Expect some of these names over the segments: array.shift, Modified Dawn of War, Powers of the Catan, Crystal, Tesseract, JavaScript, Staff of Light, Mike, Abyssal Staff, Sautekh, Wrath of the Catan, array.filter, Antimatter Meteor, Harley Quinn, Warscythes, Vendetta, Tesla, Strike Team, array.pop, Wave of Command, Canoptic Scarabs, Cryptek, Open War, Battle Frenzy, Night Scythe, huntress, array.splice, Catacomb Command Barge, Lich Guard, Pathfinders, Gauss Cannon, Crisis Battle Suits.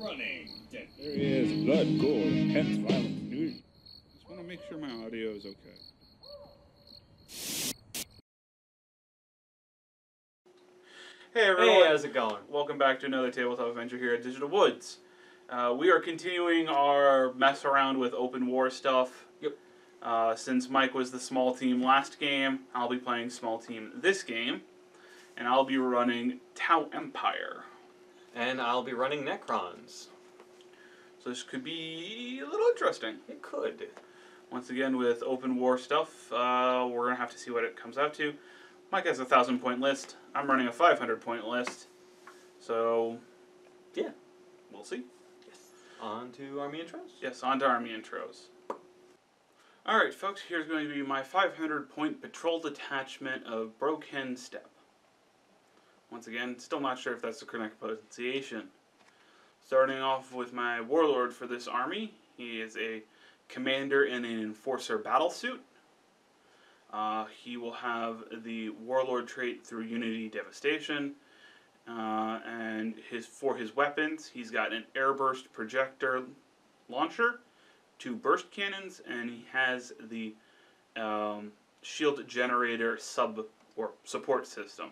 running. There he is. Blood, gore, intense, violent. Just want to make sure my audio is okay. Hey everyone. Hey, how's it going? Welcome back to another tabletop adventure here at Digital Woods. We are continuing our mess around with Open War stuff. Yep. Since Mike was the small team last game, I'll be playing small team this game, and I'll be running Tau Empire. And I'll be running Necrons. So this could be a little interesting. It could. Once again, with Open War stuff, we're gonna have to see what it comes out to. Mike has a 1,000-point list. I'm running a 500-point list. So, yeah, we'll see. Yes. On to army intros? Yes, on to army intros. Alright, folks, here's going to be my 500-point patrol detachment of Broken Steppe. Once again, still not sure if that's the correct pronunciation. Starting off with my warlord for this army. He is a commander in an enforcer battle suit. He will have the Warlord trait through Unity Devastation, and for his weapons, he's got an airburst projector launcher, 2 burst cannons, and he has the shield generator support system.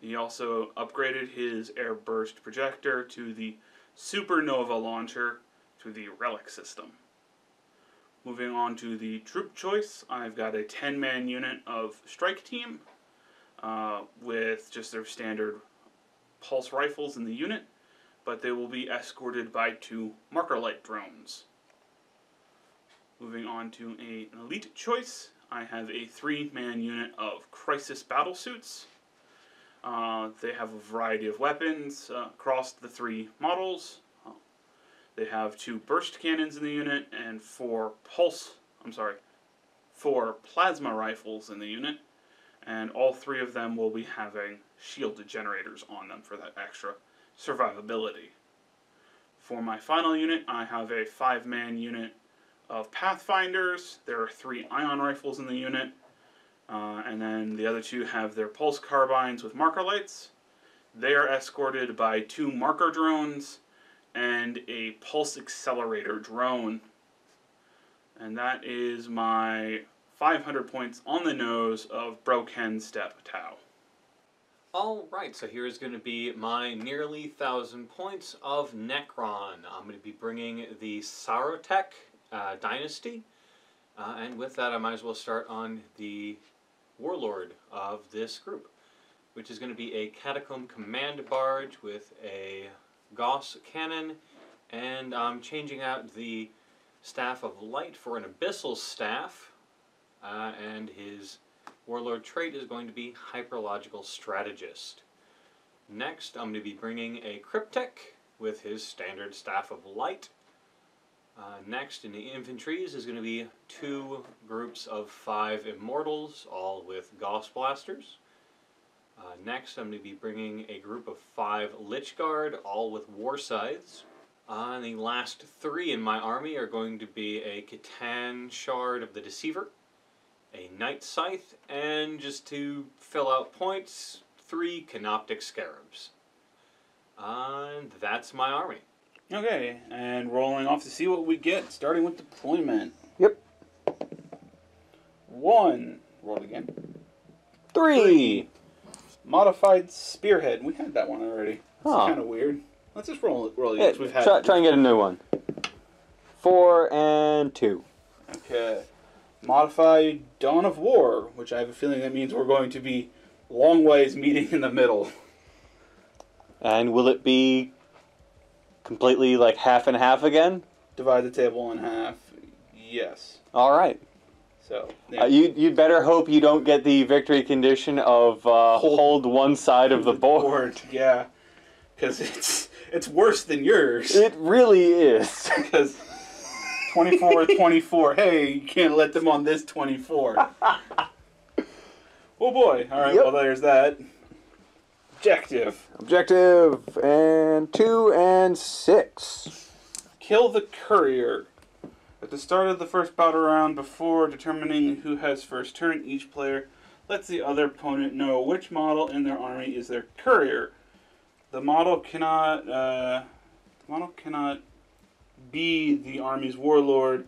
He also upgraded his airburst projector to the Supernova Launcher to the Relic system. Moving on to the troop choice, I've got a 10-man unit of Strike Team with just their standard pulse rifles in the unit, but they will be escorted by 2 Marker Light Drones. Moving on to an elite choice, I have a 3-man unit of Crisis Battle Suits. They have a variety of weapons across the 3 models. They have 2 burst cannons in the unit and 4 plasma rifles in the unit, and all 3 of them will be having shield generators on them for that extra survivability. For my final unit, I have a 5-man unit of Pathfinders. There are 3 ion rifles in the unit, and then the other 2 have their pulse carbines with marker lights. They are escorted by 2 marker drones and a Pulse Accelerator Drone. And that is my 500 points on the nose of Broken Steppe Tau. Alright, so here's going to be my nearly 1,000 points of Necron. I'm going to be bringing the Sautekh dynasty. And with that, I might as well start on the warlord of this group, which is going to be a Catacomb Command Barge with a Gauss Cannon, and I'm changing out the Staff of Light for an Abyssal Staff, and his Warlord trait is going to be Hyperlogical Strategist. Next, I'm going to be bringing a Cryptek with his standard Staff of Light. Next, in the infantries, is going to be 2 groups of 5 Immortals, all with Gauss Blasters. Next, I'm going to be bringing a group of 5 Lich Guard, all with Warscythes. And the last 3 in my army are going to be a Catan Shard of the Deceiver, a Night Scythe, and just to fill out points, 3 Canoptic Scarabs. And that's my army. Okay, and rolling off to see what we get, starting with deployment. Yep. 1. Roll again. 3. Modified Spearhead. We had that one already. That's kind of weird. Let's just roll it. We've had try and get a new one. 4 and 2. Okay. Modified Dawn of War, which I have a feeling that means we're going to be long ways meeting in the middle. And will it be completely like half and half again? Divide the table in half. Yes. All right. So, yeah. You'd better hope you don't get the victory condition of hold one side of the board. Yeah, because it's worse than yours. It really is. Because 24, 24. Hey, you can't let them on this 24. Oh boy! All right, yep. Well there's that. Objective, and 2 and 6. Kill the courier. At the start of the first battle round, before determining who has first turn, each player lets the other opponent know which model in their army is their courier. The model cannot be the army's warlord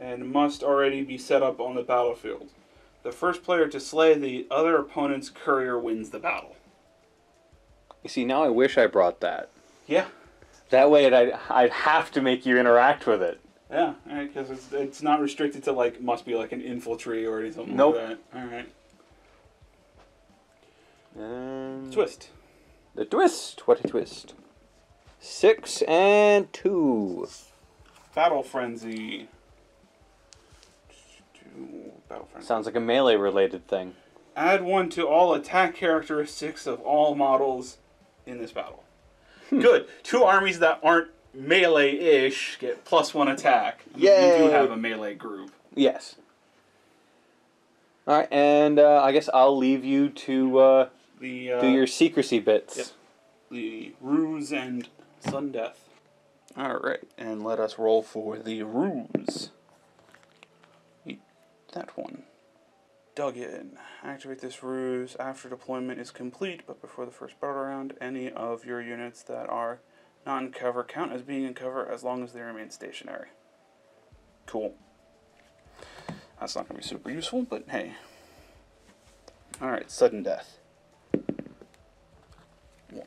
and must already be set up on the battlefield. The first player to slay the other opponent's courier wins the battle. You see, now I wish I brought that. Yeah. That way I'd have to make you interact with it. Yeah, because right, it's not restricted to, like, must be like an infantry or anything like that. All right. Twist. The twist! What a twist. 6 and 2. Battle Frenzy. Battle Frenzy. Sounds like a melee-related thing. Add 1 to all attack characteristics of all models in this battle. Good. Two armies that aren't melee-ish get +1 attack. Yay. You do have a melee group. Yes. All right, and I guess I'll leave you to do your secrecy bits. Yep. The ruse and sun death. All right, and let us roll for the ruse. That one. Dug in. Activate this ruse after deployment is complete, but before the first battle round, any of your units that are not in cover count as being in cover as long as they remain stationary. Cool. That's not going to be super useful, but hey. Alright, sudden death. 1.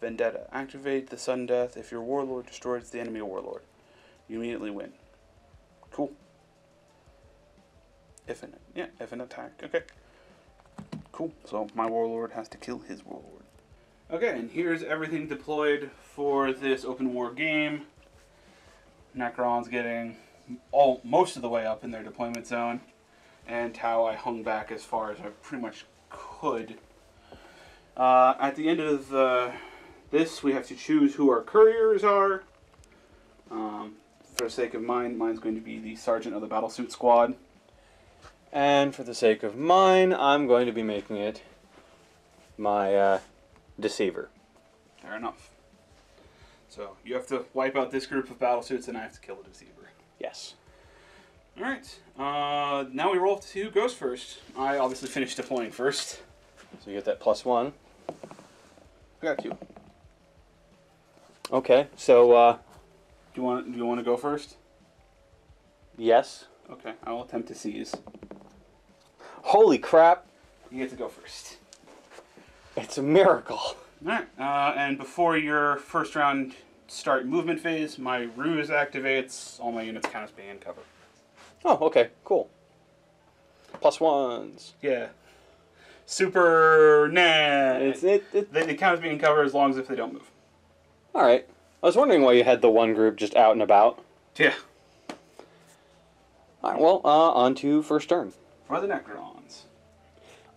Vendetta. Activate the sudden death if your warlord destroys the enemy warlord. You immediately win. Cool. Infinite. Yeah, infinite attack. Okay. Cool. So my warlord has to kill his warlord. Okay, and here's everything deployed for this open war game. Necrons getting most of the way up in their deployment zone. And Tau I hung back as far as I pretty much could. At the end of this, we have to choose who our couriers are. For the sake of mine, mine's going to be the sergeant of the battlesuit squad. And for the sake of mine, I'm going to be making it my... Deceiver. Fair enough. So you have to wipe out this group of battlesuits, and I have to kill the Deceiver. Yes. All right. Now we roll to see who goes first. I obviously finished deploying first. So you get that +1. I got you. Okay. So do you want to go first? Yes. Okay. I will attempt to seize. Holy crap! You get to go first. It's a miracle. All right. And before your first round start movement phase, my ruse activates. All my units count as being in cover. Oh, okay. Cool. +1s. Yeah. Super. Nah. They count as being in cover as long as if they don't move. All right. I was wondering why you had the one group just out and about. Yeah. All right. Well, on to first turn. For the Necrons.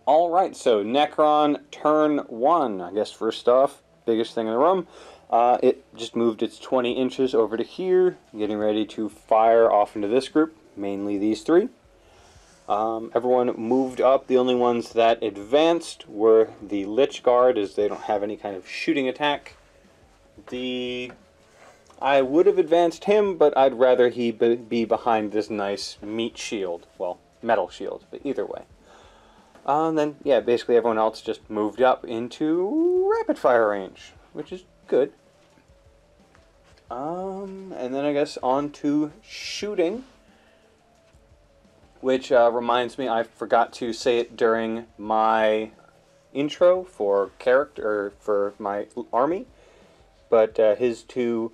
Alright, so Necron turn 1. I guess first off, biggest thing in the room. It just moved its 20 inches over to here, getting ready to fire off into this group, mainly these three. Everyone moved up. The only ones that advanced were the Lich Guard, as they don't have any kind of shooting attack. I would have advanced him, but I'd rather he be behind this nice meat shield. Well, metal shield, but either way. And then, yeah, basically everyone else just moved up into rapid-fire range, which is good. And then I guess on to shooting, which reminds me, I forgot to say it during my intro for character, for my army, but his two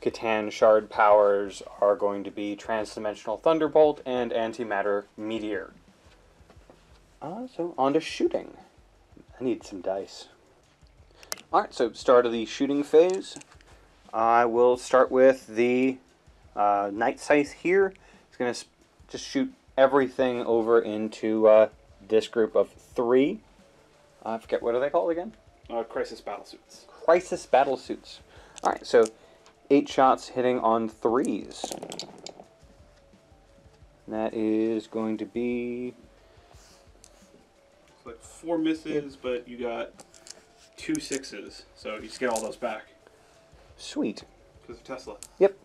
Catan Shard powers are going to be Transdimensional Thunderbolt and Antimatter Meteor. So on to shooting. I need some dice. Alright, so start of the shooting phase. I will start with the Night Scythe here. It's going to just shoot everything over into this group of 3. I forget, what are they called again? Crisis Battle Suits. Crisis Battle Suits. Alright, so 8 shots hitting on 3s. And that is going to be... like 4 misses, but you got 2 6s, so you just get all those back. Sweet. Because of Tesla. Yep.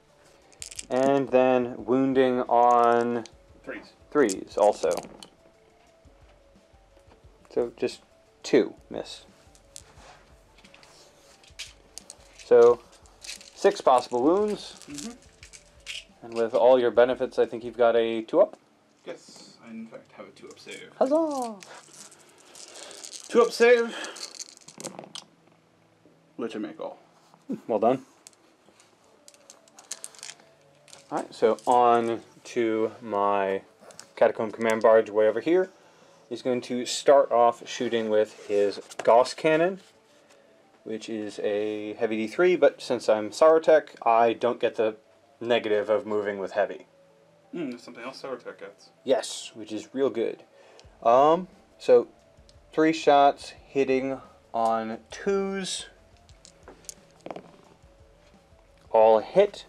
And then wounding on... 3s. 3s also. So just 2 miss. So 6 possible wounds. And with all your benefits, I think you've got a 2-up? Yes, I in fact have a 2-up save. Huzzah! 2-up save. Which I make all. Well done. Alright, so on to my Catacomb Command Barge way over here. He's going to start off shooting with his Gauss Cannon, which is a heavy D3, but since I'm Sautekh, I don't get the negative of moving with heavy. There's something else Sautekh gets. Yes, which is real good. So 3 shots hitting on 2s. All hit.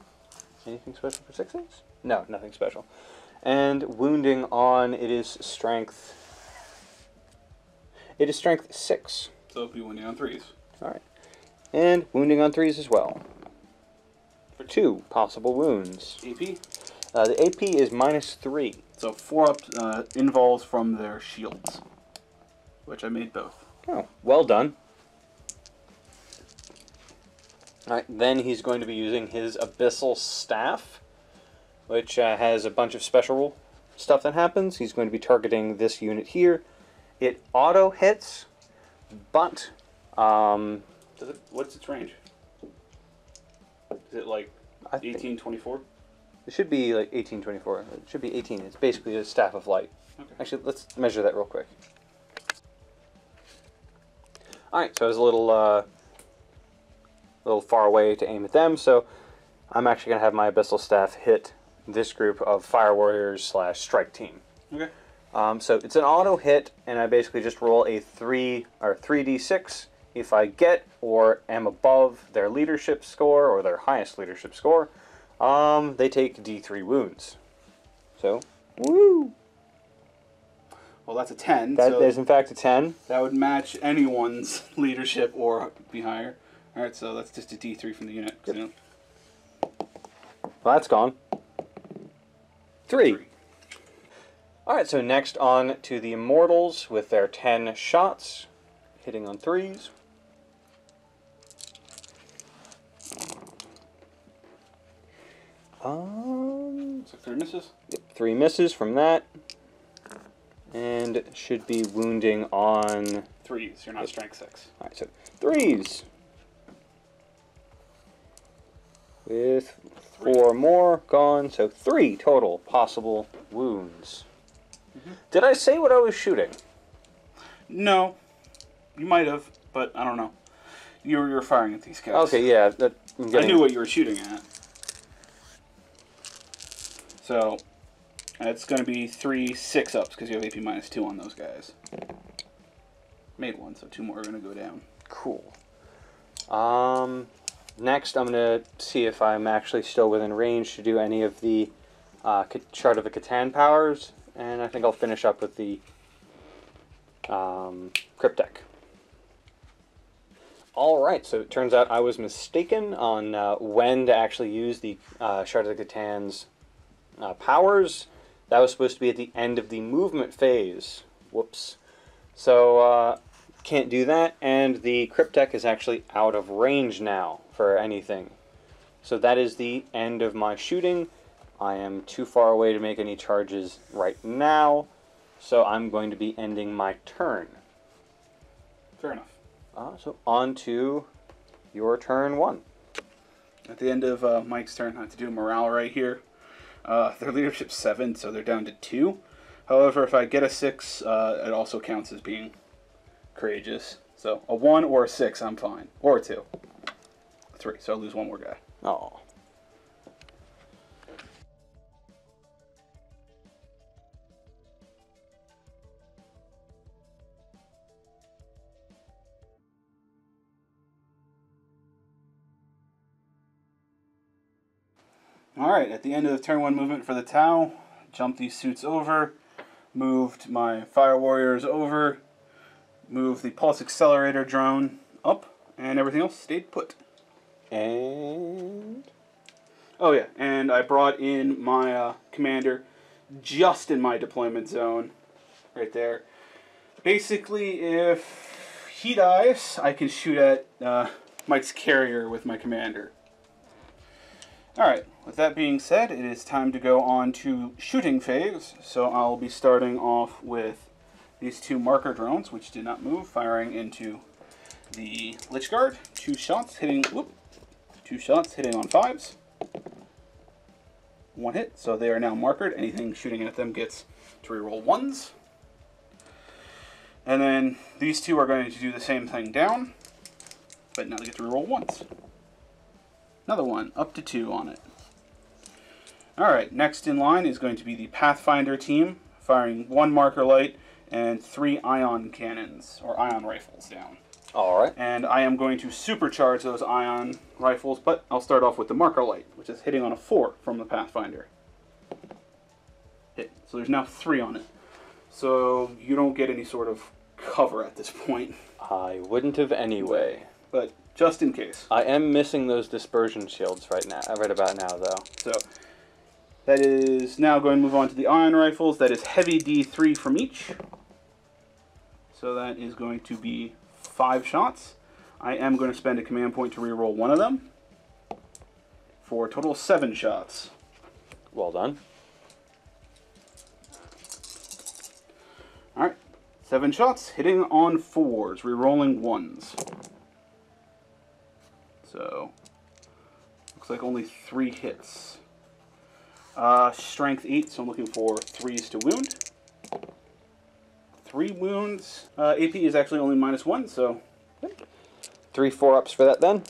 Anything special for 6s? No, nothing special. And wounding on, it is strength 6. So it'll be wounding on 3s. Alright. And wounding on 3s as well. For 2 possible wounds. AP? The AP is -3. So 4-up involves from their shields, which I made both. Oh, well done. Alright, then he's going to be using his Abyssal Staff, which has a bunch of special stuff that happens. He's going to be targeting this unit here. It auto-hits, but... what's its range? Is it like 1824? It should be like 1824. It should be 18. It's basically a Staff of Light. Okay. Actually, let's measure that real quick. Alright, so I was a little far away to aim at them, so I'm actually going to have my Abyssal Staff hit this group of Fire Warriors / Strike Team. Okay. So it's an auto hit, and I basically just roll a 3d6. If I get or am above their leadership score, or their highest leadership score, they take d3 wounds. So, woo! Well, that's a 10. That so is, in fact, a 10. That would match anyone's leadership or be higher. All right, so that's just a d3 from the unit. Yep. Well, that's gone. 3. Alright, so next on to the Immortals with their 10 shots. Hitting on 3s. So 3 misses? Yep, 3 misses from that. And should be wounding on... 3s, you're not strength 6. Alright, so 3s! With 4 more gone, so 3 total possible wounds. Did I say what I was shooting? No. You might have, but I don't know. You were firing at these guys. Okay, yeah. I knew what you were shooting at. So, it's going to be 3 6-ups, because you have AP -2 on those guys. Made 1, so 2 more are going to go down. Cool. Next, I'm going to see if I'm actually still within range to do any of the Shard of the Catan powers, and I think I'll finish up with the Cryptek. Alright, so it turns out I was mistaken on when to actually use the Shard of the Catan's powers. That was supposed to be at the end of the movement phase. Whoops. So, can't do that, and the Cryptek is actually out of range now for anything. So that is the end of my shooting. I am too far away to make any charges right now, so I'm going to be ending my turn. Fair enough. So on to your turn 1. At the end of Mike's turn, I have to do morale right here. Their leadership's 7, so they're down to 2. However, if I get a 6, it also counts as being courageous. So a 1 or a 6, I'm fine. Or a 2. 3, so I'll lose 1 more guy. Oh. Alright, at the end of the turn 1 movement for the Tau, jumped these suits over, moved my Fire Warriors over, moved the Pulse Accelerator Drone up, and everything else stayed put. And... oh yeah, and I brought in my commander just in my deployment zone, right there. Basically, if he dies, I can shoot at Mike's carrier with my commander. Alright, with that being said, it is time to go on to shooting phase. So I'll be starting off with these two marker drones, which did not move, firing into the Lich Guard. Two shots hitting on 5s. One hit, so they are now markered. Anything shooting at them gets to reroll 1s. And then these two are going to do the same thing down, but now they get to reroll 1s. Another one, up to 2 on it. Alright, next in line is going to be the Pathfinder team, firing 1 marker light and 3 ion cannons, or ion rifles down. Alright. And I am going to supercharge those ion rifles, but I'll start off with the marker light, which is hitting on a 4 from the Pathfinder. Hit. So there's now 3 on it. So you don't get any sort of cover at this point. I wouldn't have anyway. But just in case. I am missing those dispersion shields right about now, though. So that is now going to move on to the ion rifles. That is heavy D3 from each. So that is going to be 5 shots. I am going to spend a command point to reroll 1 of them for a total of 7 shots. Well done. Alright, 7 shots, hitting on 4s, rerolling 1s. So, looks like only 3 hits. Strength 8, so I'm looking for 3s to wound. 3 wounds. AP is actually only -1, so... 3 4-ups for that then,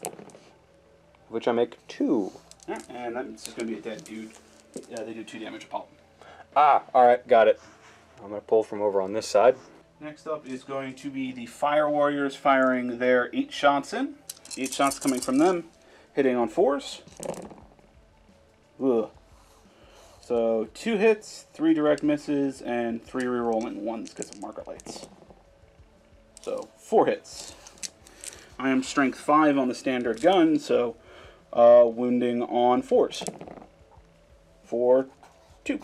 which I make 2. Yeah, and that's just going to be a dead dude. Yeah, they do 2 damage a pop. Ah, alright, got it. I'm going to pull from over on this side. Next up is going to be the Fire Warriors firing their 8 shots in. 8 shots coming from them, hitting on 4s. Ugh. So 2 hits, 3 direct misses, and 3 rerolling 1s because of marker lights. So 4 hits. I am strength 5 on the standard gun, so wounding on 4s. 4, 2.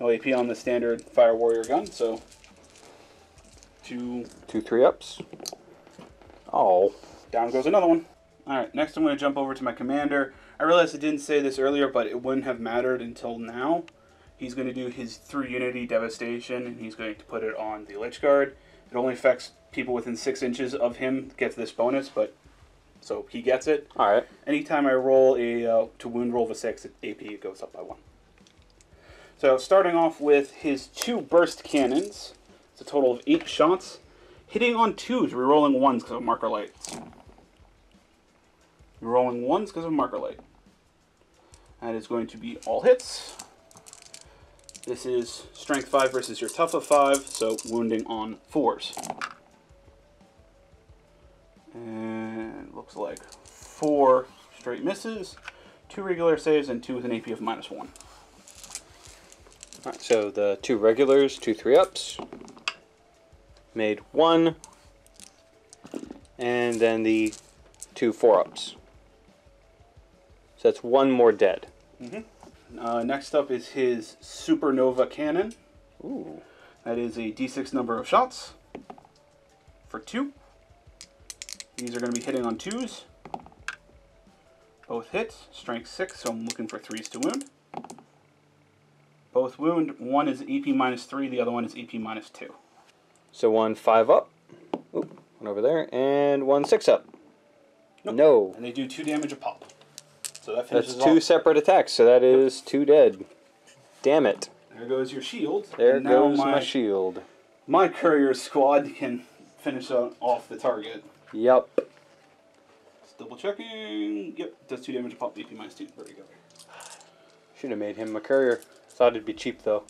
No AP on the standard Fire Warrior gun, so 2 3-ups. Oh, down goes another one. Alright, next I'm going to jump over to my commander. I realized I didn't say this earlier, but it wouldn't have mattered until now. He's going to do his 3 unity devastation, and he's going to put it on the Lich Guard. It only affects people within 6 inches of him, gets this bonus, but so he gets it. Alright. Anytime I roll a to wound roll of a 6, AP goes up by 1. So starting off with his 2 burst cannons, it's a total of 8 shots, hitting on 2s, rerolling 1s because of marker lights. Rerolling 1s because of marker light. That is going to be all hits. This is strength 5 versus your tough of 5, so wounding on 4s. And looks like 4 straight misses, 2 regular saves, and 2 with an AP of -1. Alright, so the 2 regulars, 2 3-ups, made 1, and then the 2 4-ups. So that's 1 more dead. Mm-hmm. Next up is his Supernova Cannon. Ooh. That is a D6 number of shots for 2. These are going to be hitting on 2s. Both hits, strength 6, so I'm looking for 3s to wound. Both wound. One is AP -3, the other one is AP -2. So 1 5-up. Oop, one over there, and 1 6-up. Nope. No. And they do 2 damage a pop. So that finishes off. That's 2 separate attacks, so that is 2 dead. Damn it. There goes your shield. There goes my shield. My courier squad can finish off the target. Yep. Just double checking. Yep, does 2 damage a pop, AP -2. There we go. Should have made him a courier. Thought it'd be cheap though.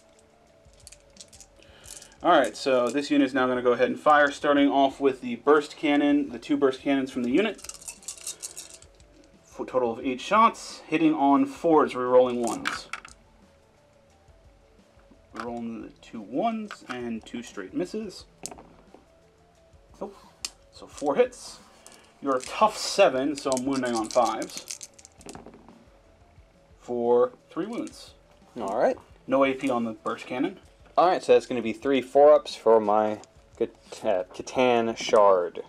Alright, so this unit is now going to go ahead and fire, starting off with the burst cannon, the 2 burst cannons from the unit. For a total of 8 shots, hitting on 4s, rerolling 1s. Rerolling the 2 1s and 2 straight misses. Nope. So 4 hits. You're a tough 7, so I'm wounding on 5s. For 3 wounds. Alright. No AP on the burst cannon. Alright, so that's going to be 3 4-ups for my Catan Shard.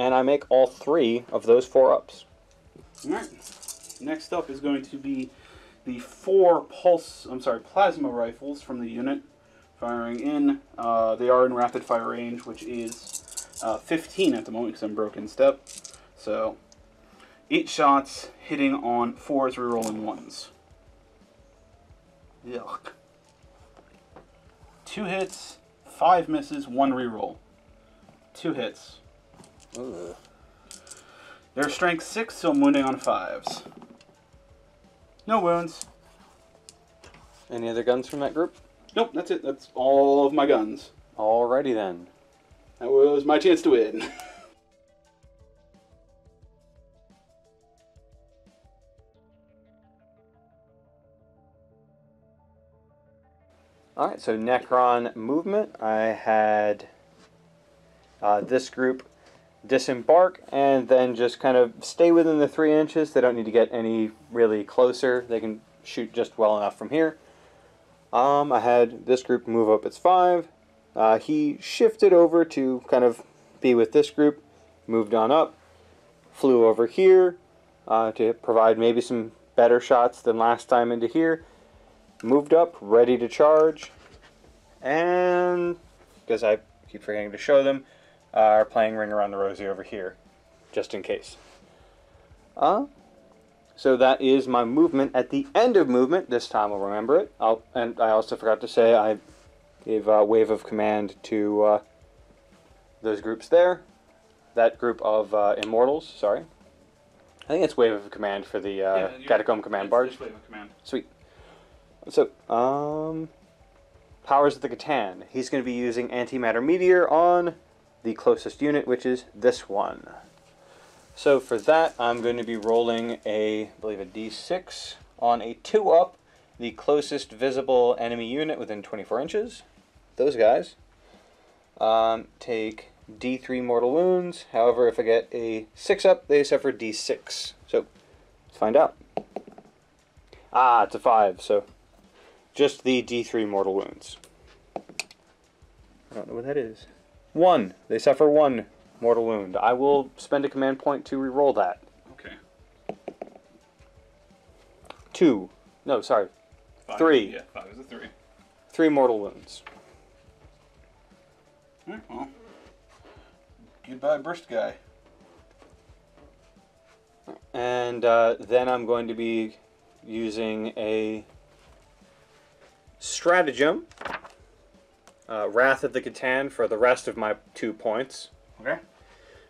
and I make all three of those four ups. All right. Next up is going to be the four plasma rifles from the unit firing in. They are in rapid fire range, which is 15 at the moment because I'm Broken Step. So 8 shots hitting on 4s, rerolling 1s. Yuck. 2 hits, 5 misses, 1 reroll. 2 hits. Ugh. They're strength 6, so I'm wounding on 5s. No wounds. Any other guns from that group? Nope, that's it. That's all of my guns. Alrighty then. That was my chance to win. Alright, so Necron movement. I had this group disembark and then just kind of stay within the 3 inches. They don't need to get any really closer. They can shoot just well enough from here. I had this group move up its 5. He shifted over to kind of be with this group, moved on up, flew over here to provide maybe some better shots than last time into here. Moved up, ready to charge, and because I keep forgetting to show them, are playing Ring Around the Rosie over here, just in case. So that is my movement. At the end of movement, this time I'll remember it. And I also forgot to say I gave Wave of Command to those groups there. That group of Immortals, sorry. I think it's Wave of Command for the Catacomb Command Barge. Wave of Command. Sweet. So, powers of the Catan. He's going to be using Antimatter Meteor on the closest unit, which is this one. So for that, I'm going to be rolling a, I believe, a D6 on a 2-up, the closest visible enemy unit within 24 inches. Those guys. Take D3 mortal wounds. However, if I get a 6-up, they suffer D6. So, let's find out. Ah, it's a 5, so... just the D3 mortal wounds. I don't know what that is. 1. They suffer 1 mortal wound. I will spend a command point to reroll that. Okay. 2. No, sorry. 5, 3. Yeah, 5 is a 3. 3 mortal wounds. Alright, well. Goodbye, burst guy. And then I'm going to be using a stratagem, Wrath of the Catan for the rest of my 2 points. Okay.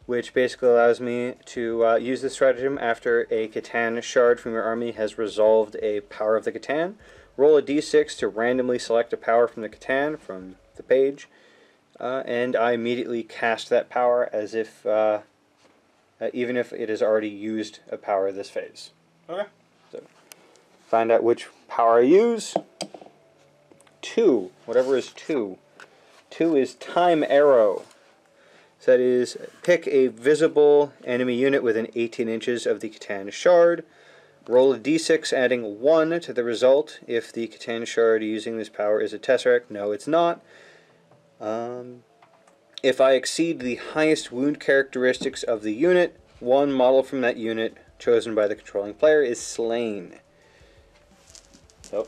Which basically allows me to use this stratagem after a Catan shard from your army has resolved a power of the Catan. Roll a d6 to randomly select a power from the Catan from the page, and I immediately cast that power as if, even if it has already used a power this phase. Okay. So, find out which power I use. 2, whatever is 2. 2 is Time Arrow. So that is, pick a visible enemy unit within 18 inches of the Catan Shard. Roll a d6, adding 1 to the result. If the Catan Shard using this power is a Tesseract, no, it's not. If I exceed the highest wound characteristics of the unit, one model from that unit chosen by the controlling player is slain. So...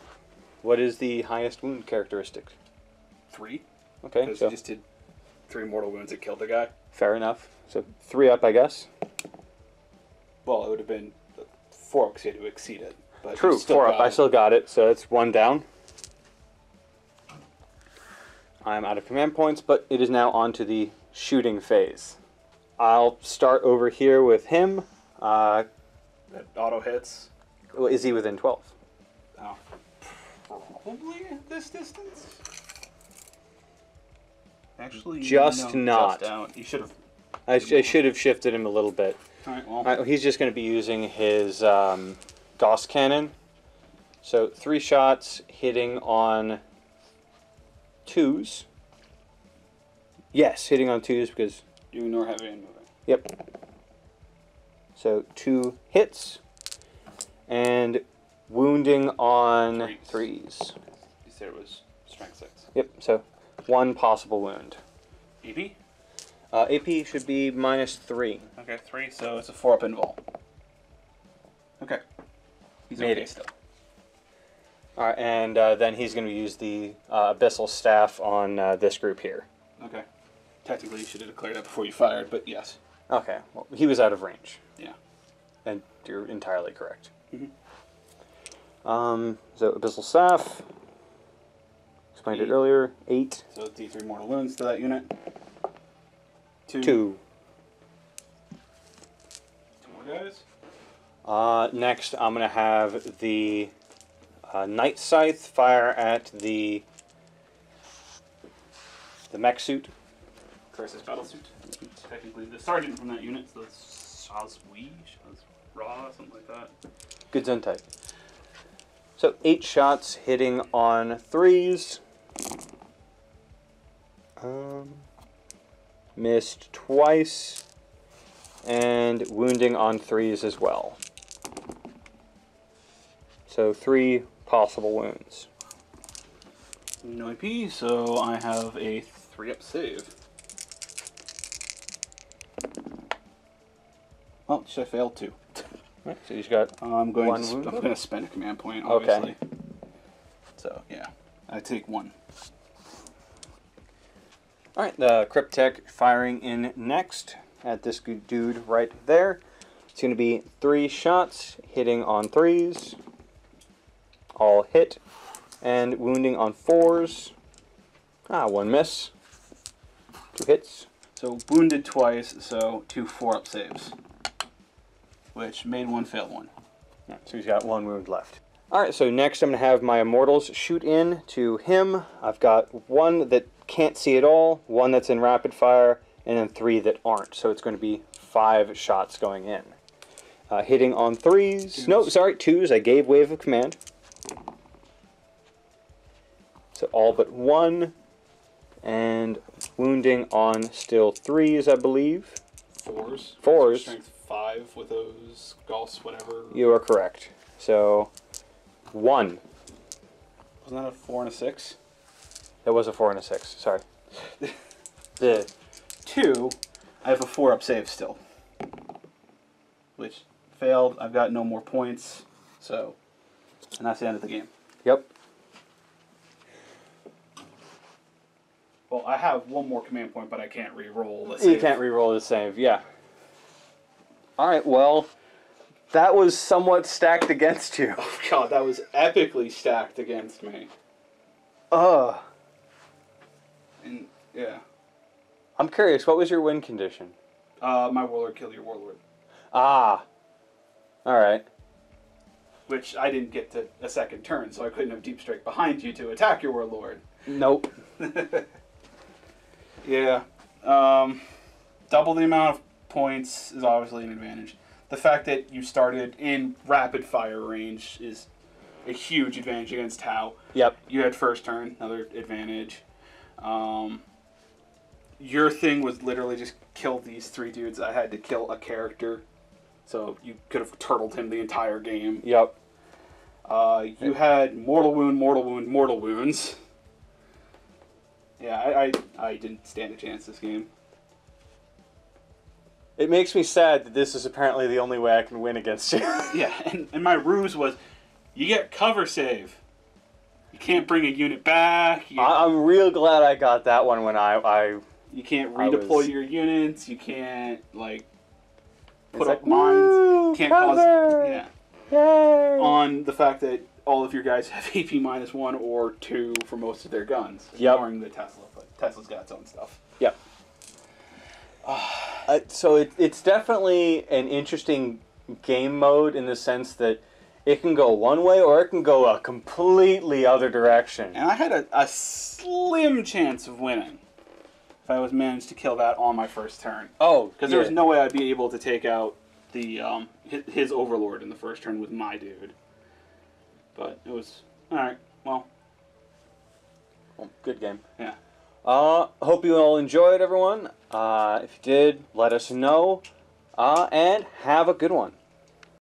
what is the highest wound characteristic? 3. Okay, because so you just did 3 mortal wounds that killed the guy. Fair enough. So 3 up, I guess. Well, it would have been 4 because you had to exceed it. But true, 4 up. I still got it, so it's 1 down. I'm out of command points, but it is now on to the shooting phase. I'll start over here with him. That auto hits. Well, is he within 12? Oh. Probably at this distance? Actually, just not. Just out. You should have. I should have shifted him a little bit. All right, well. All right, he's just going to be using his Gauss Cannon. So 3 shots hitting on 2s. Yes, hitting on 2s because... you ignore heavy and moving. Yep. So 2 hits. And... wounding on 3s. You said it was strength 6. Yep, so 1 possible wound. AP? AP should be -3. Okay, 3, so it's a 4-up invul. Okay. He's made okay it still. All right, and then he's going to use the Abyssal Staff on this group here. Okay. Technically, you should have declared that before you fired, but yes. Okay. Well, he was out of range. Yeah. And you're entirely correct. Mm-hmm. So Abyssal Staff. Explained it earlier. 8. So D3 mortal wounds to that unit. 2. 2 more guys. Next, I'm going to have the Night Scythe fire at the mech suit. Crisis Battle Suit. Technically the sergeant from that unit, so that's Shazwi, Shazra, something like that. Good Zentai. So 8 shots hitting on 3s. Missed twice. And wounding on 3s as well. So 3 possible wounds. No IP, so I have a 3-up save. Oh, should I fail 2? Right, so he's got I'm going to spend a command point, obviously. Okay. So, yeah. I take 1. Alright, the Cryptek firing in next at this good dude right there. It's going to be 3 shots, hitting on 3s. All hit. And wounding on 4s. 1 miss. 2 hits. So wounded twice, so 2 4-up saves. Which made 1 fail 1. Right, so he's got 1 wound left. Alright, so next I'm going to have my Immortals shoot in to him. I've got 1 that can't see at all, 1 that's in rapid fire, and then 3 that aren't. So it's going to be 5 shots going in. Hitting on 3s. Twos. No, sorry, 2s. I gave Wave of Command. So all but 1. And wounding on still 3s, I believe. 4s. 4s. Strength 5 with those Gauss whatever. You are correct. So, 1. Wasn't that a 4 and a 6? That was a 4 and a 6. Sorry. The 2. I have a 4-up save still, which failed. I've got no more points. So, and that's the end of the game. Yep. Well, I have 1 more command point, but I can't re-roll the save. You can't re-roll the save, yeah. Alright, well, that was somewhat stacked against you. Oh god, that was epically stacked against me. Ugh. And, yeah. I'm curious, what was your win condition? My warlord killed your warlord. Ah. Alright. Which, I didn't get to a second turn, so I couldn't have deep strike behind you to attack your warlord. Nope. Yeah. Double the amount of points is obviously an advantage. The fact that you started in rapid fire range is a huge advantage against Tau. Yep. You had first turn, another advantage. Your thing was literally just kill these 3 dudes. I had to kill a character. So you could have turtled him the entire game. Yep. You had mortal wound, mortal wound, mortal wounds. Yeah, I didn't stand a chance this game. It makes me sad that this is apparently the only way I can win against you. Yeah, and my ruse was, you get cover save. You can't bring a unit back. I'm real glad I got that one when I you can't redeploy your units. You can't, like, put up mines. Can't cover. Cause... Yeah. Yay. On the fact that all of your guys have AP -1 or 2 for most of their guns, ignoring the Tesla, but Tesla's got its own stuff. Yep. So it's definitely an interesting game mode in the sense that it can go one way or it can go a completely other direction. And I had a slim chance of winning if I was managed to kill that on my first turn. Oh, because there was no way I'd be able to take out the his overlord in the first turn with my dude. But it was, alright, well, good game. Yeah. Hope you all enjoyed, everyone. If you did, let us know. And have a good one.